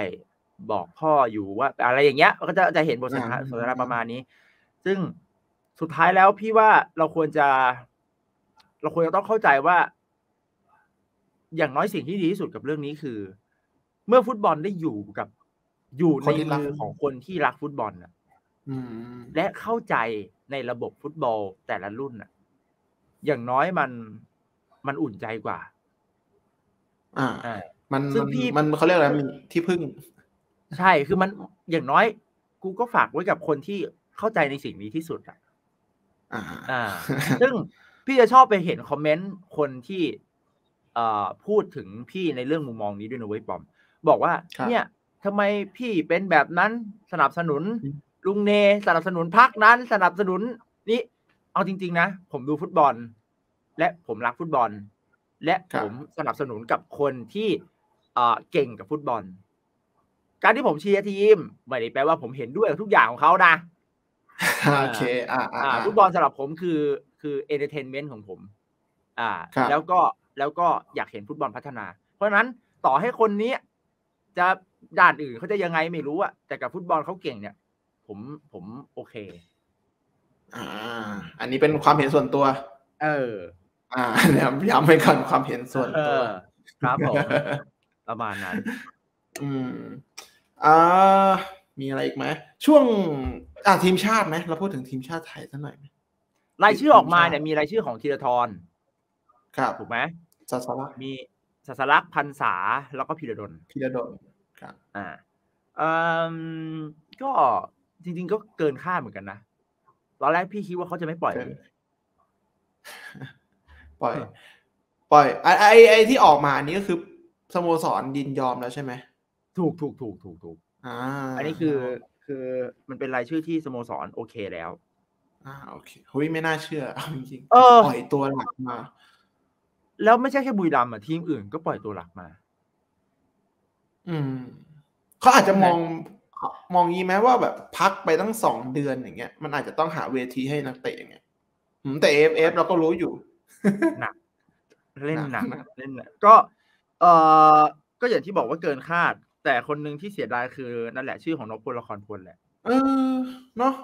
บอกพ่ออยู่ว่าอะไรอย่างเงี้ยก็จะจะเห็นบทสนทนาประมาณนี้ซึ่งสุดท้ายแล้วพี่ว่าเราควรจะเราควรจะต้องเข้าใจว่าอย่างน้อยสิ่งที่ดีที่สุดกับเรื่องนี้คือเมื่อฟุตบอลได้อยู่กับอยู่ในมือของคนที่รักฟุตบอลน่ะและเข้าใจในระบบฟุตบอลแต่ละรุ่นน่ะอย่างน้อยมันมันอุ่นใจกว่าอ่ามันมันเขาเรียกอะไรที่พึ่งใช่คือมันอย่างน้อยกูก็ฝากไว้กับคนที่เข้าใจในสิ่งนี้ที่สุดอ่ะอ่าซึ่งพี่จะชอบไปเห็นคอมเมนต์คนที่พูดถึงพี่ในเรื่องมุมมองนี้ด้วยนะเว้ยปอมบอกว่าเนี่ยทำไมพี่เป็นแบบนั้นสนับสนุนลุงเนสนับสนุนพรรคนั้นสนับสนุนนี่เอาจริงๆนะผมดูฟุตบอลและผมรักฟุตบอลและผมสนับสนุนกับคนที่เก่งกับฟุตบอลการที่ผมเชียร์ทีมไม่ได้แปลว่าผมเห็นด้วยกับทุกอย่างของเขานะโอเคอ่าฟุตบอลสำหรับผมคือคือเอนเตอร์เทนเมนต์ของผมอ่าแล้วก็แล้วก็อยากเห็นฟุตบอลพัฒนาเพราะนั้นต่อให้คนนี้จะด้านอื่นเขาจะยังไงไม่รู้อะแต่กับฟุตบอลเขาเก่งเนี่ยผมผมโอเคอ่าอันนี้เป็นความเห็นส่วนตัวเอออ่าย้ำไปก่อนความเห็นส่วนตัวครับผมประมาณนั้นอืมอ่ามีอะไรอีกไหมช่วงอ่าทีมชาติไหมเราพูดถึงทีมชาติไทยสักหน่อยรายชื่อออกมาเนี่ยมีรายชื่อของธีรธรครับถูกไหมศาสลักมีศาสลักพันษาแล้วก็พีระดลพีระดลครับอ่าอืมก็จริงๆก็เกินคาดเหมือนกันนะตอนแรกพี่คิดว่าเขาจะไม่ปล่อยปล่อยปล่อยไอไอไอที่ออกมาอันนี้ก็คือสโมสรยินยอมแล้วใช่ไหมถูกถูกถูกถูกถูกอ่าอันนี้คือคือมันเป็นรายชื่อที่สโมสรโอเคแล้วอ่าโอเคเฮ้ยไม่น่าเชื่อจริงๆปล่อยตัวหลักมาแล้วไม่ใช่แค่บุรีรัมย์อ่ะทีมอื่นก็ปล่อยตัวหลักมาอืมเขาอาจจะมองมองงี้ไหมว่าแบบพักไปตั้งสองเดือนอย่างเงี้ยมันอาจจะต้องหาเวทีให้นักเตะอย่างเงี้ยแต่ เอ เอฟ เอฟ เราก็รู้อยู่หนักเล่นหนักเล่นก็เออก็อย่างที่บอกว่าเกินคาด แต่คนนึงที่เสียดายคือนั่นแหละชื่อของนพพลละครพลแหละเออเนาะ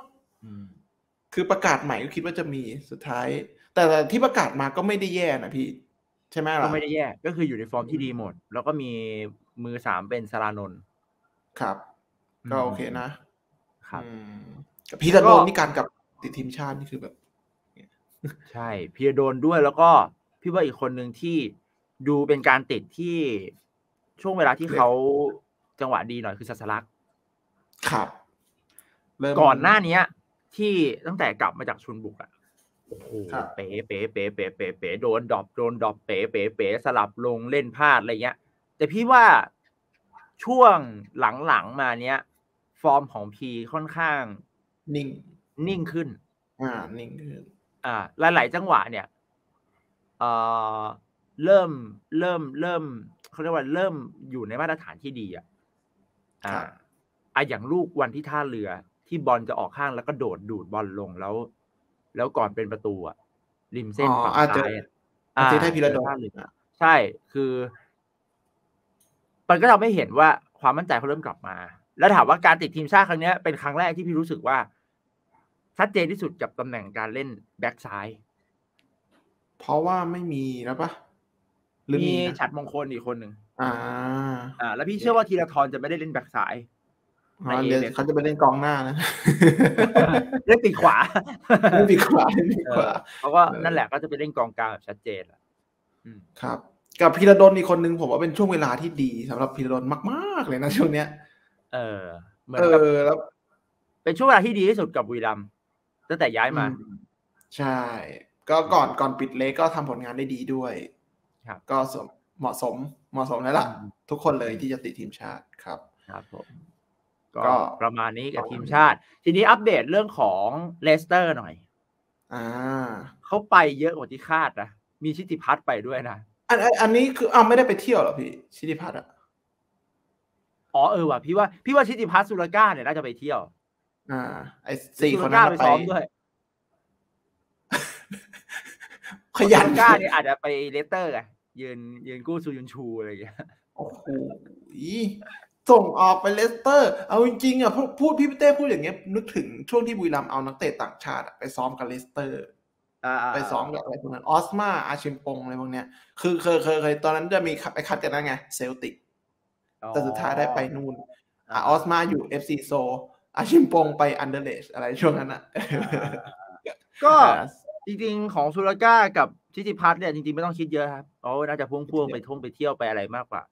คือประกาศใหม่ก็คิดว่าจะมีสุดท้ายแต่ที่ประกาศมาก็ไม่ได้แย่นะพี่ใช่ไหมล่ะก็ไม่ได้แย่ก็คืออยู่ในฟอร์มที่ดีหมดแล้วก็มีมือสามเป็นสรานนท์ครับก็โอเคนะครับพี่สรานนท์นี่การกับติดทีมชาตินี่คือแบบใช่พี่โดนด้วยแล้วก็พี่ว่าอีกคนหนึ่งที่ดูเป็นการติดที่ช่วงเวลาที่เขาจังหวะดีหน่อยคือศาสลักษ์ครับก่อนหน้านี้ที่ตั้งแต่กลับมาจากชลบุรีอ่ะโอ้โหเป๋เป๋เป๋เป๋เป๋เป๋โดนดรอปโดนดรอปเป๋เป๋เป๋สลับลงเล่นพลาดอะไรเงี้ยแต่พี่ว่าช่วงหลังๆมาเนี้ยฟอร์มของพีค่อนข้างนิ่งนิ่งขึ้นอ่านิ่งขึ้นอ่าหลายๆจังหวะเนี่ยเอ่อเริ่มเริ่มเริ่มเขาเรียกว่าเริ่มอยู่ในมาตรฐานที่ดีอ่ะอ่าอ่ะอย่างลูกวันที่ท่าเรือที่บอลจะออกข้างแล้วก็โดดดูดบอลลงแล้วแล้วก่อนเป็นประตูอ่ะริมเส้นฝั่งซ้ายอ่ะที่ได้พิระดอนใช่คือมันก็ทำให้เห็นว่าความมั่นใจเขาเริ่มกลับมาแล้วถามว่าการติดทีมชาติครั้งนี้เป็นครั้งแรกที่พี่รู้สึกว่าชัดเจนที่สุดกับตำแหน่งการเล่นแบ็คซ้ายเพราะว่าไม่มีแล้วปะหรือมีฉัตรมงคลอีกคนหนึ่งอ่าอ่าแล้วพี่เชื่อว่าธีรธรจะไม่ได้เล่นแบ็คซ้ายเขาจะไปเล่นกองหน้านะเล่นปีกขวาเล่นปีกขวาเล่นปีกขวาเขาก็นั่นแหละก็จะไปเล่นกองกลางแบบชัดเจนอ่ะครับกับพีระดลอีกคนนึงผมว่าเป็นช่วงเวลาที่ดีสำหรับพีระดลมากๆเลยนะช่วงเนี้ยเออเหมือนกับแล้วเป็นช่วงเวลาที่ดีที่สุดกับบุรีรัมย์ตั้งแต่ย้ายมาใช่ก็ก่อนก่อนปิดเล็กก็ทำผลงานได้ดีด้วยครับก็เหมาะสมเหมาะสมแล้วล่ะทุกคนเลยที่จะติดทีมชาติครับครับผมก็ประมาณนี้กับทีมชาติทีนี้อัปเดตเรื่องของเลสเตอร์หน่อยอ่าเขาไปเยอะกว่าที่คาดนะมีชิติพัฒน์ไปด้วยนะอันอันนี้คืออ้าวไม่ได้ไปเที่ยวหรอพี่ชิติพัฒน์อ่ะอ๋อเออว่ะพี่ว่าพี่ว่าชิติพัฒน์สุรก้าเนี่ยน่าจะไปเที่ยวอ่าไอ้สี่คนนั้นไปซ้อมด้วยขยันก้าเนี่ยอาจจะไปเลสเตอร์ไงยืนยืนกู้ซูยุนชูอะไรอย่างเงี้ยโอ้โหส่งออกไปเลสเตอร์เอาจริงๆอ่ะพูดพี่เต้พูดอย่างเงี้ยนึกถึงช่วงที่บุรีรัมย์เอานักเตะต่างชาติไปซ้อมกับเลสเตอร์ไปซ้อมกับอะไรพวกนั้นออสมาอาชิมปงอะไรพวกเนี้ยคือเคยเคยเคยตอนนั้นจะมีไปคัดกันนะไงเซลติกแต่สุดท้ายได้ไปนู่นออสมาอยู่เอฟซีโซอาชิมปงไปอันเดอร์เลชอะไรช่วงนั้นอ่ะก็จริงๆของซูราก้ากับชิติพัฒน์เนี่ยจริงๆไม่ต้องคิดเยอะครับโอ้น่าจะพ่วงๆไปท่องไปเที่ยวไปอะไรมากกว่า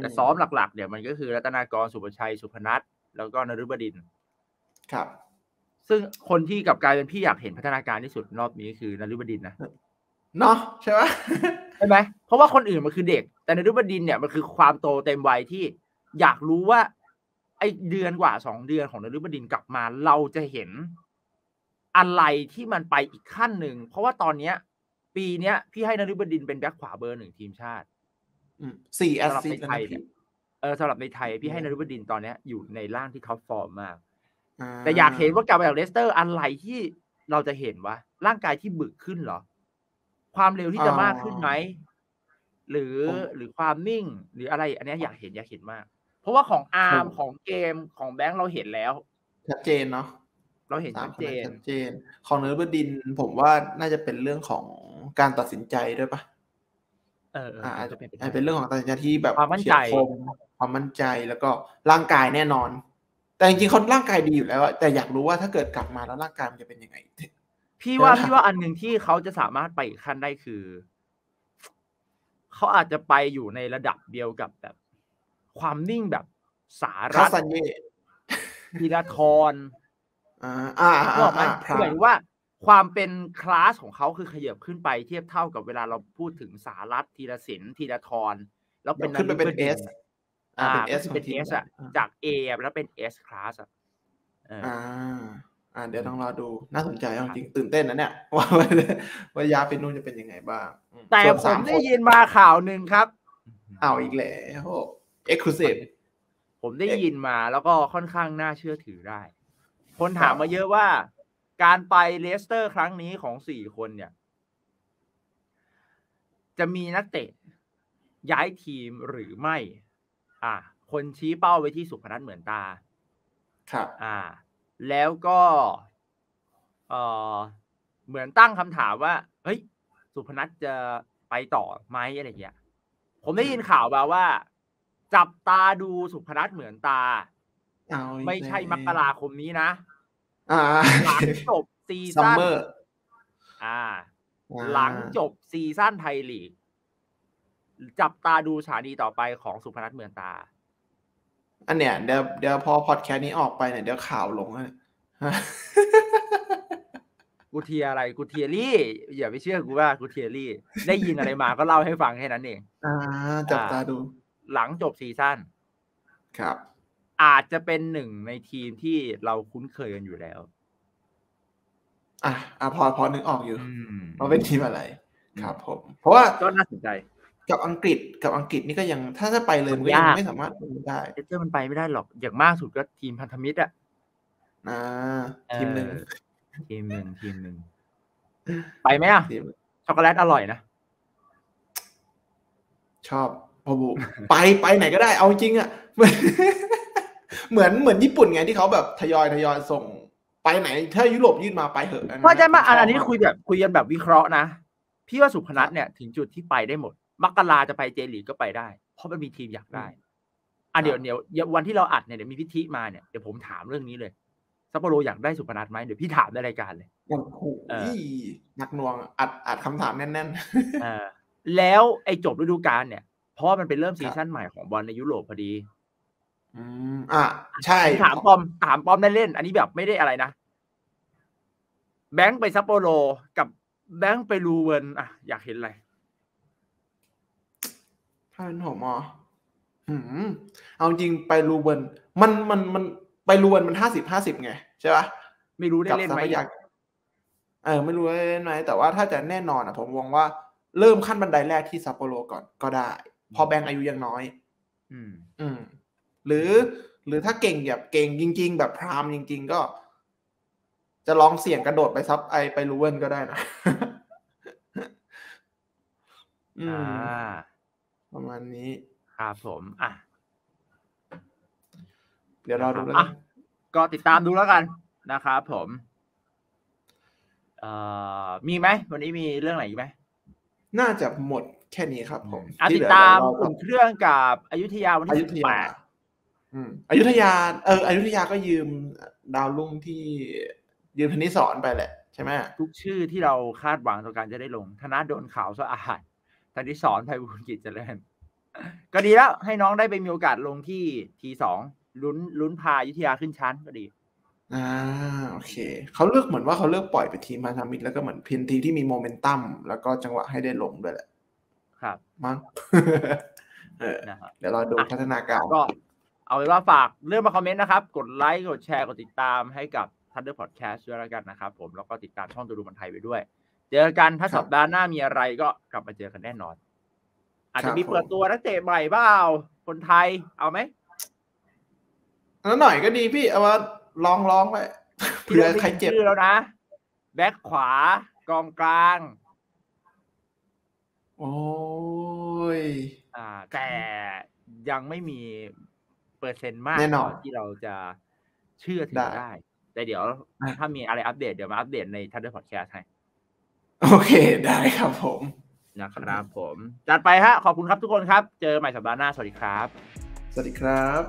แต่ซ้อมหลักๆเนี่ยมันก็คือรัตนากรสุภชัยสุพนัทแล้วก็นฤบดินทร์ครับซึ่งคนที่กลับกลายเป็นพี่อยากเห็นพัฒนาการที่สุดรอบนี้คือนฤบดินทร์นะเนาะใช่ไหมใช่ไหมเพราะว่าคนอื่นมันคือเด็กแต่นฤบดินทร์เนี่ยมันคือความโตเต็มวัยที่อยากรู้ว่าไอเดือนกว่าสองเดือนของนฤบดินทร์กลับมาเราจะเห็นอะไรที่มันไปอีกขั้นหนึ่งเพราะว่าตอนเนี้ยปีเนี้ยพี่ให้นฤบดินทร์เป็นแบ็คขวาเบอร์หนึ่งทีมชาติสี่แอสซิสต์ในไทยเออสำหรับในไทยพี่ให้นฤบดินทร์ตอนนี้อยู่ในร่างที่ท็อปฟอร์มมากแต่อยากเห็นว่ากลับมาจากเลสเตอร์อะไรที่เราจะเห็นวะร่างกายที่บึกขึ้นเหรอความเร็วที่จะมากขึ้นไหมหรือหรือความนิ่งหรืออะไรอันนี้อยากเห็นอยากเห็นมากเพราะว่าของอาร์มของเกมของแบงค์เราเห็นแล้วชัดเจนเนาะเราเห็นชัดเจนชัดเจนของนฤบดินทร์ผมว่าน่าจะเป็นเรื่องของการตัดสินใจด้วยปะเอออาจจะเป็นเรื่องของตัดสินใจที่แบบความมั่นใจความมั่นใจแล้วก็ร่างกายแน่นอนแต่จริงๆคนร่างกายดีอยู่แล้วแต่อยากรู้ว่าถ้าเกิดกลับมาแล้วร่างกายมันจะเป็นยังไงพี่ว่าพี่ว่าอันหนึ่งที่เขาจะสามารถไปอีกขั้นได้คือเขาอาจจะไปอยู่ในระดับเดียวกับแบบความนิ่งแบบสาระธีรธรอ่าอ่าอ่าหมายถึงว่าความเป็นคลาสของเขาคือขยับขึ้นไปเทียบเท่ากับเวลาเราพูดถึงสารัตน์ธีรศิลป์ธีรธรแล้วเป็นขึ้นไปเป็น S อ่าเป็น S เป็น S อ่ะจาก A แล้วเป็น S คลาสอ่ะอ่าอ่าเดี๋ยวต้องรอดูน่าสนใจจริงตื่นเต้นนะเนี่ยว่าว่ายาเป็นนู่นจะเป็นยังไงบ้างแต่ผมได้ยินมาข่าวหนึ่งครับเอาอีกแล้วเอ็กซ์คลูซีฟผมได้ยินมาแล้วก็ค่อนข้างน่าเชื่อถือได้คนถามมาเยอะว่าการไปเลสเตอร์ครั้งนี้ของสี่คนเนี่ยจะมีนักเตะย้ายทีมหรือไม่อ่า คนชี้เป้าไว้ที่สุพนัทเหมือนตาครับอ่าแล้วก็เอ่อเหมือนตั้งคำถามว่าเฮ้ยสุพนัทจะไปต่อไหมอะไรอย่างเงี้ยผมได้ยินข่าวมาว่าจับตาดูสุพนัทเหมือนตาไม่ใช่มกราคมนี้นะหลังจบซีซั่นอ่าหลังจบซีซั่นไทยลีกจับตาดูสถานีต่อไปของสุพนัทเหมือนตาอันเนี้ยเดี๋ยวเดี๋ยวพอพอดแคสต์นี้ออกไปเนี่ยเดี๋ยวข่าวลงอ่ะกูเทียอะไรกูเทียรี่อย่าไปเชื่อกูว่ากูเทียรี่ได้ยินอะไรมาก็เล่าให้ฟังแค่นั้นเองอ่าจับตาดูหลังจบซีซั่นครับอาจจะเป็นหนึ่งในทีมที่เราคุ้นเคยกันอยู่แล้วอ่ะอ่ะพอพอนึกออกอยู่ว่าเป็นทีมอะไรครับผมเพราะว่าก็น่าสนใจกับอังกฤษกับอังกฤษนี่ก็ยังถ้าจะไปเลยมันก็ยังไม่สามารถได้เจ้ามันไปไม่ได้หรอกอย่างมากสุดก็ทีมพันธมิตรอ่ะอ่าทีมหนึ่งทีมหนึ่งทีมหนึ่งไปไหมอ่ะช็อกโกแลตอร่อยนะชอบพอบุไปไปไหนก็ได้เอาจริงอ่ะเหมือนเหมือนญี่ปุ่นไงที่เขาแบบทยอยทยอยส่งไปไหนถ้ายุโรปยื่นมาไปเถอะเพราะจะมาอันนี้คุยแบบคุยกันแบบวิเคราะห์นะพี่ว่าสุพนัทเนี่ยถึงจุดที่ไปได้หมดมกราจะไปเจลีกก็ไปได้เพราะมันมีทีมอยากได้อ่ะเดี๋ยวเดี๋ยววันที่เราอัดเนี่ยเดี๋ยวมีพิธีมาเนี่ยเดี๋ยวผมถามเรื่องนี้เลยซัปโปโรอยากได้สุพนัทไหมเดี๋ยวพี่ถามในรายการเลยโอ้โหนักหน่วงอัดอัดคำถามแน่นๆเออแล้วไอ้จบฤดูกาลเนี่ยเพราะมันเป็นเริ่มซีซั่นใหม่ของบอลในยุโรปพอดีอืมอ่ะใช่ถามปอมถามปอมได้เล่นอันนี้แบบไม่ได้อะไรนะแบงค์ไปซัปโปโรกับแบงค์ไปลูเวิร์นอ่ะอยากเห็นอะไรถ้าเป็นผมอ๋ออืมเอาจริงไปลูเวิร์นมันมันมันไปลูเวิร์นมันห้าสิบห้าสิบไงใช่ปะไม่รู้ได้เล่นไหมเออไม่รู้ได้เล่นไหมแต่ว่าถ้าจะแน่นอนอ่ะผมมองว่าเริ่มขั้นบันไดแรกที่ซัปโปโรก่อนก็ได้พอแบงค์อายุยังน้อยอืมอืมหรือหรือถ้าเก่งแบบเก่งจริงๆแบบพรามจริงๆก็จะลองเสี่ยงกระโดดไปซับไอไปลูเวิร์นก็ได้นะอืมประมาณนี้ครับผมอ่ะเดี๋ยวรอดูแล้วก็ติดตามดูแล้วกันนะครับผมเอ่อมีไหมวันนี้มีเรื่องไหนอีกไหมน่าจะหมดแค่นี้ครับผมติดตามอุ่นเครื่องกับอยุธยาวันที่สิบแปดอืมอยุธยาเอออยุธยาก็ยืมดาวรุ่งที่ยืมธนิสรไปแหละใช่ไหมทุกชื่อที่เราคาดหวังต่อการจะได้ลงธนาโดนข่าวสะอาดธนิสรไพบูลย์กิจเจริญก็ดีแล้วให้น้องได้ไปมีโอกาสลงที่ทีสองลุ้นลุ้นพาอยุธยาขึ้นชั้นก็ดีอ่าโอเคเขาเลือกเหมือนว่าเขาเลือกปล่อยไปทีมมาทามิดแล้วก็เหมือนเพียงทีที่มีโมเมนตัมแล้วก็จังหวะให้ได้ลงด้วยแหละครับมั้งเดี๋ยวรอดูพัฒนาการก็เอาไว้ว่าฝากเรื่องมาคอมเมนต์นะครับกดไลค์กดแชร์กดติดตามให้กับ Thunder Podcast ด้วยแล้วกันนะครับผมแล้วก็ติดตามช่องตัวดูบอลไทยไปด้วยเจอกันถ้าสัปดาห์หน้ามีอะไรก็กลับมาเจอกันแน่นอนอาจจะมีเปิดตัวนักเตะใหม่เปล่าคนไทยเอาไหมแล้วหน่อยก็ดีพี่เอามาลองร้องไปเผื่อใครเจ็บแล้วนะแบ็คขวากองกลางโอ้ยอ่าแต่ยังไม่มีเปอร์เซ็นต์มากที่เราจะเชื่อถือได้แต่เดี๋ยวถ้ามีอะไรอัปเดตเดี๋ยวมาอัปเดตใน Thunder Podcast ให้โอเคได้ครับผมนะครับผมจัดไปฮะขอบคุณครับทุกคนครับเจอใหม่สัปดาห์หน้าสวัสดีครับสวัสดีครับ